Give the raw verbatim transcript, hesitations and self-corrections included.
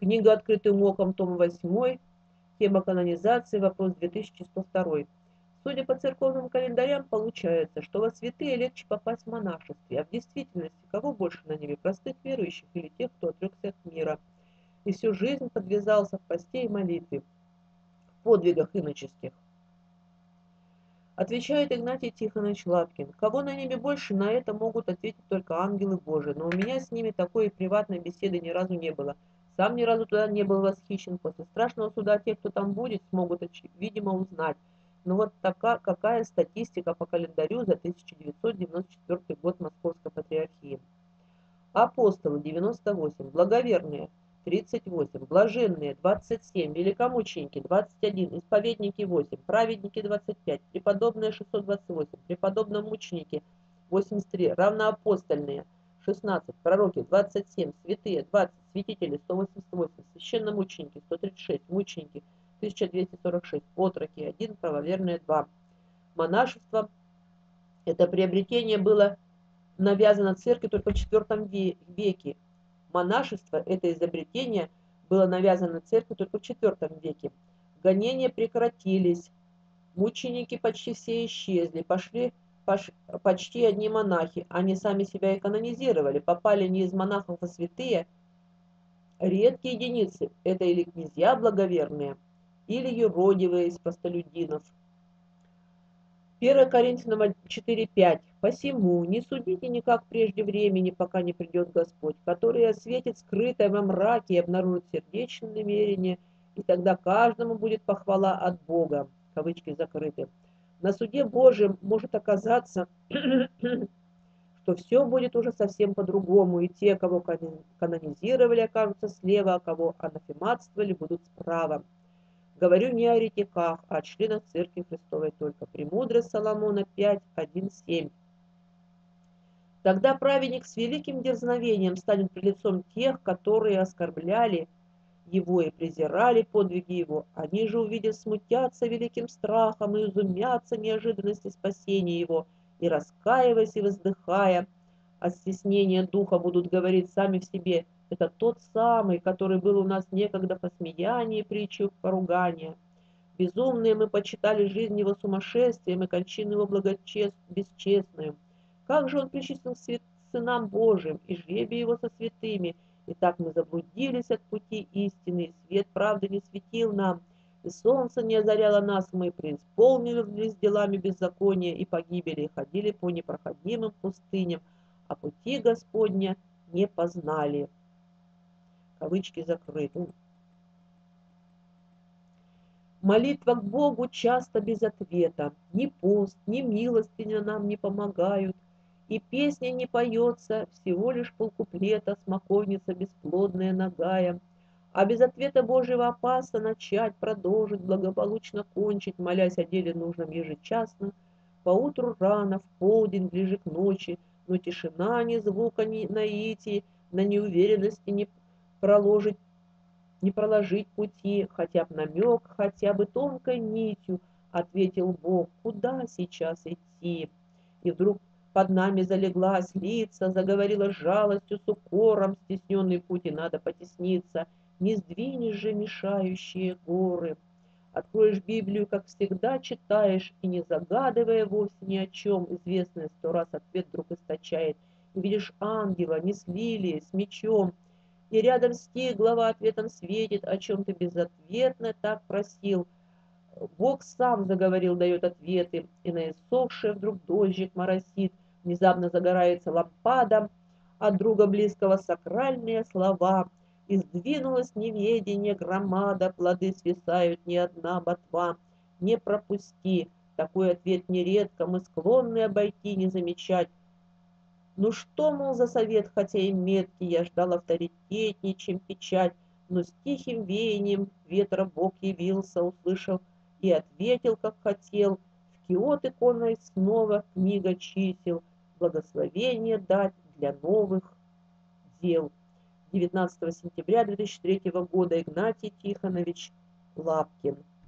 Книга «Открытым оком», том восемь, тема канонизации, вопрос две тысячи сто два. Судя по церковным календарям, получается, что во святые легче попасть в монашестве, а в действительности кого больше на небе, простых верующих или тех, кто отрекся от мира и всю жизнь подвязался в посте и молитве, в подвигах иноческих? Отвечает Игнатий Тихонович Лапкин. Кого на небе больше, на это могут ответить только ангелы Божии, но у меня с ними такой приватной беседы ни разу не было. Сам ни разу туда не был восхищен. После страшного суда те, кто там будет, смогут, видимо, узнать. Но вот такая, какая статистика по календарю за тысяча девятьсот девяносто четвёртый год Московской Патриархии. Апостолы девяносто восемь, благоверные тридцать восемь, блаженные двадцать семь, великомученики двадцать один, исповедники восемь, праведники двадцать пять, преподобные шестьсот двадцать восемь, преподобно-мученики восемьдесят три, равноапостольные шестнадцать, пророки двадцать семь, святые двадцать, святители сто восемьдесят восемь, священномученики сто тридцать шесть, мученики тысяча двести сорок шесть, отроки один, правоверные два. Монашество, это приобретение было навязано церкви только в четвёртом веке. Монашество, это изобретение было навязано церкви только в четвёртом веке. Гонения прекратились, мученики почти все исчезли, пошли пош, почти одни монахи. Они сами себя и канонизировали, попали не из монахов, а святые. Редкие единицы, это или князья благоверные, или юродивые из простолюдинов. первое Коринфянам четыре пять. «Посему не судите никак прежде времени, пока не придет Господь, который осветит скрытое во мраке и обнаружит сердечные намерения, и тогда каждому будет похвала от Бога». Кавычки закрыты. На суде Божьем может оказаться, что все будет уже совсем по-другому, и те, кого канонизировали, окажутся слева, а кого анафематствовали, будут справа. Говорю не о ретиках, а о членах Церкви Христовой только. Премудрость Соломона пять, один, семь. Тогда праведник с великим дерзновением станет пред лицом тех, которые оскорбляли его и презирали подвиги его. Они же, увидев, смутятся великим страхом и изумятся неожиданности спасения его. И раскаиваясь и воздыхая от стеснения духа, будут говорить сами в себе: это тот самый, который был у нас некогда посмеяние, притчу, поругание. Безумные мы почитали жизнь его сумасшествием и кончину его благочест... бесчестную. Как же он причислен к свят... сынам Божьим и жребий его со святыми? И так мы заблудились от пути истины, и свет правды не светил нам, и солнце не озаряло нас, мы преисполнились делами беззакония и погибели, и ходили по непроходимым пустыням, а пути Господня не познали. Кавычки закрыты. Молитва к Богу часто без ответа. Ни пост, ни милостыня нам не помогают. И песня не поется, всего лишь полкуплета, смоковница бесплодная нагая. А без ответа Божьего опаса начать, продолжить, благополучно кончить, молясь о деле нужном ежечасно, поутру рано, в полдень, ближе к ночи, но тишина, ни звука, ни наитии, на неуверенности не проложить, не проложить пути, хотя бы намек, хотя бы тонкой нитью, ответил Бог, куда сейчас идти? И вдруг под нами залегла ослица, заговорила с жалостью, с укором, стесненный путь, и надо потесниться, не сдвинешь же мешающие горы. Откроешь Библию, как всегда, читаешь, и не загадывая вовсе ни о чем, известный сто раз ответ вдруг источает, и видишь ангела, не с лилией, с мечом, и рядом с ней глава ответом светит, о чем ты безответно так просил. Бог сам заговорил, дает ответы, и на иссохшее вдруг дождик моросит, внезапно загорается лампада, от друга близкого сакральные слова. И сдвинулось неведение громада, плоды свисают ни одна ботва. Не пропусти, такой ответ нередко, мы склонны обойти, не замечать. Ну что, мол, за совет, хотя и меткий, я ждал авторитетнее, чем печать, но с тихим веянием ветра Бог явился, услышал и ответил, как хотел. В киот иконой снова книга чисел, благословение дать для новых дел. девятнадцатого сентября две тысячи третьего года. Игнатий Тихонович Лапкин.